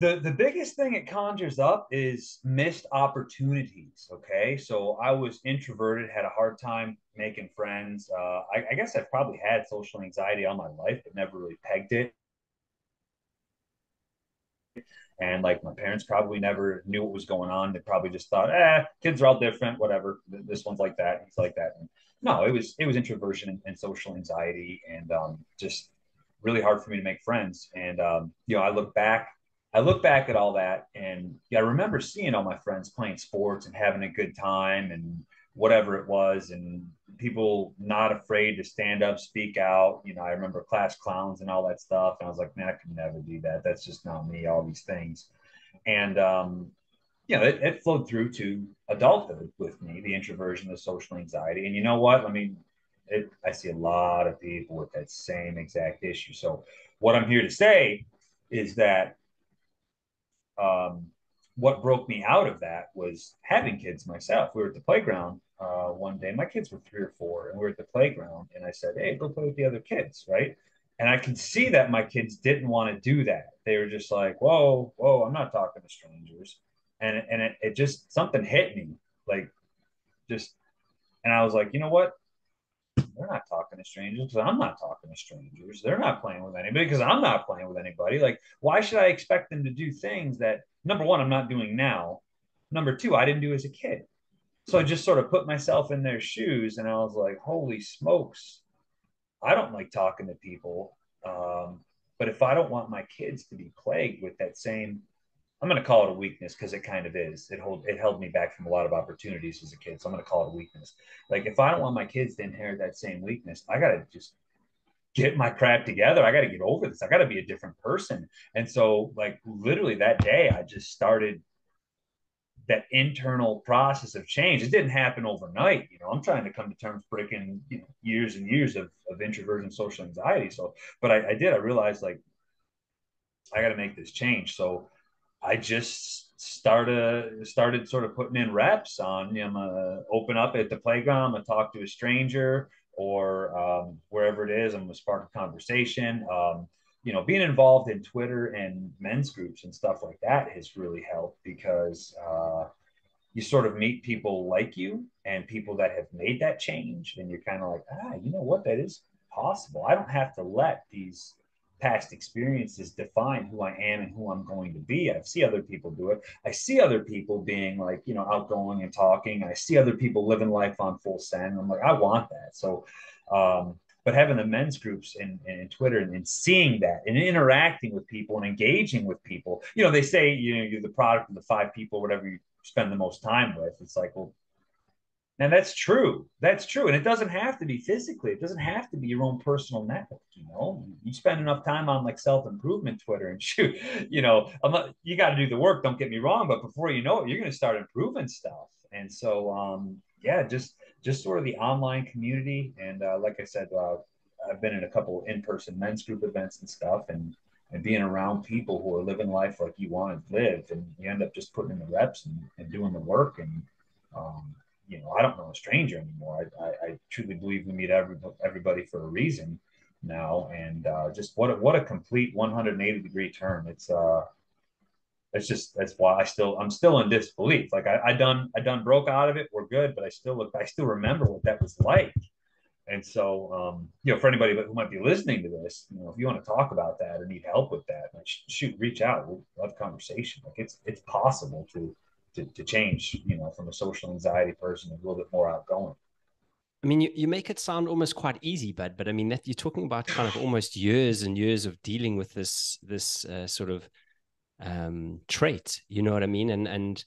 The biggest thing it conjures up is missed opportunities, okay? So I was introverted, had a hard time making friends. I guess I've probably had social anxiety all my life, but never really pegged it. And like my parents probably never knew what was going on. They probably just thought, kids are all different, whatever. This one's like that, he's like that. And no, it was introversion and social anxiety and just really hard for me to make friends. And, I look back at all that, and I remember seeing all my friends playing sports and having a good time and whatever it was, and people not afraid to stand up, speak out. I remember class clowns and all that stuff. And I was like, man, I could never do that. That's just not me, all these things. And, it flowed through to adulthood with me, the introversion, the social anxiety. And you know what? I mean, I see a lot of people with that same exact issue. So what I'm here to say is that what broke me out of that was having kids myself. We were at the playground one day. My kids were 3 or 4, and we were at the playground, and I said, hey, go play with the other kids, right? And I could see that my kids didn't want to do that. They were just like, whoa, I'm not talking to strangers. And it just, something hit me, like just, and I was like, you know what? They're not talking to strangers because I'm not talking to strangers. They're not playing with anybody because I'm not playing with anybody. Like, why should I expect them to do things that, number one, I'm not doing now. Number two, I didn't do as a kid. So I just sort of put myself in their shoes, and I was like, holy smokes, I don't like talking to people. But if I don't want my kids to be plagued with that same, I'm going to call it a weakness because it kind of is. It held me back from a lot of opportunities as a kid. So I'm going to call it a weakness. Like, if I don't want my kids to inherit that same weakness, I got to just get my crap together. I got to get over this. I got to be a different person. And so, like, literally that day, I just started that internal process of change. It didn't happen overnight. I'm trying to come to terms breaking, years and years of introversion, social anxiety. So, but I realized, like, I got to make this change. So I just started sort of putting in reps on, I'm gonna open up at the playground, I'm gonna talk to a stranger, or wherever it is, I'm gonna spark a conversation. Being involved in Twitter and men's groups and stuff like that has really helped, because you sort of meet people like you and people that have made that change, and you're kind of like, you know what, that is possible. I don't have to let these past experiences define who I am and who I'm going to be. I see other people do it. I see other people being like, outgoing and talking. I see other people living life on full send. I'm like, I want that. So, but having the men's groups and Twitter and seeing that and interacting with people and engaging with people, they say, you're the product of the 5 people, whatever you spend the most time with. It's like, well, now that's true. That's true. And it doesn't have to be physically. It doesn't have to be your own personal network. You spend enough time on like self-improvement Twitter and shoot, you got to do the work. Don't get me wrong. But before you know it, you're going to start improving stuff. And so, just sort of the online community. And like I said, I've been in a couple in-person men's group events and stuff, and being around people who are living life like you want to live. And you end up just putting in the reps and doing the work. And, I don't know a stranger anymore. I truly believe we meet everybody for a reason now. And just what a complete 180-degree turn. That's why I'm still in disbelief. Like I broke out of it. We're good, but I still remember what that was like. And so, for anybody who might be listening to this, if you want to talk about that or need help with that, like, shoot, reach out. We'll have a conversation. Like it's possible to change, from a social anxiety person, a little bit more outgoing. I mean, you make it sound almost quite easy, but I mean, that you're talking about kind of almost years and years of dealing with this sort of trait, you know what I mean? And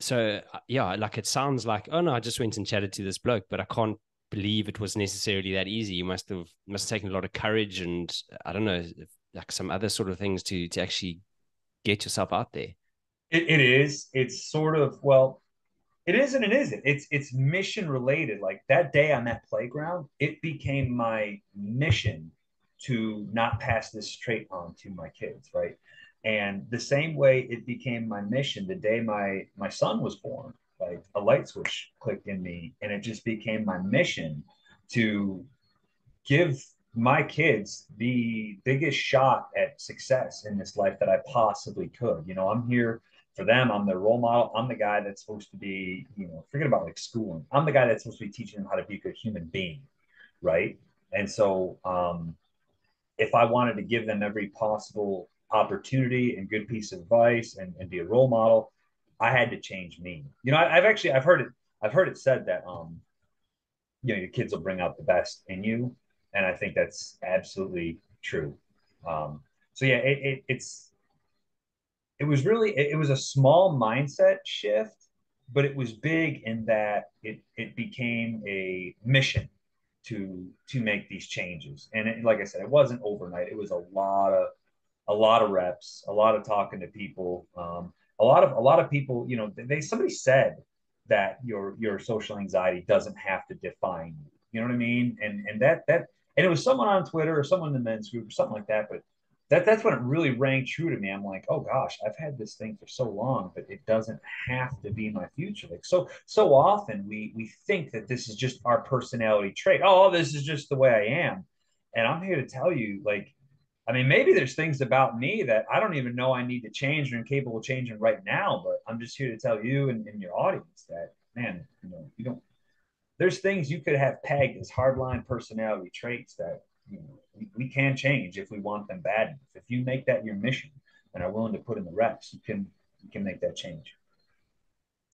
so, yeah, like it sounds like, oh no, I just went and chatted to this bloke, but I can't believe it was necessarily that easy. You must have taken a lot of courage and I don't know, like some other sort of things to actually get yourself out there. It is. It's sort of, well, it is and it isn't. It's mission related. Like that day on that playground, it became my mission to not pass this trait on to my kids, right? And the same way it became my mission the day my son was born, like a light switch clicked in me, and it just became my mission to give my kids the biggest shot at success in this life that I possibly could. You know, I'm here for them. I'm their role model. I'm the guy that's supposed to be, you know, forget about like schooling. I'm the guy that's supposed to be teaching them how to be a good human being. Right. And so if I wanted to give them every possible opportunity and good piece of advice and be a role model, I had to change me. You know, I've heard it said that, you know, your kids will bring out the best in you. And I think that's absolutely true. So yeah, it was a small mindset shift, but it was big in that it became a mission to make these changes. And it, like I said, it wasn't overnight. It was a lot of reps, a lot of talking to people. A lot of people, you know, somebody said that your social anxiety doesn't have to define you. You know what I mean? And it was someone on Twitter or someone in the men's group or something like that. But that's when it really rang true to me. I'm like, oh gosh, I've had this thing for so long, but it doesn't have to be my future. Like so often we think that this is just our personality trait. Oh, this is just the way I am. And I'm here to tell you, like, I mean, maybe there's things about me that I don't even know I need to change or incapable of changing right now, but I'm just here to tell you and your audience that, man, you know, you don't, there's things you could have pegged as hardline personality traits that, you know, we can change if we want them bad enough. If you make that your mission and are willing to put in the reps, you can make that change.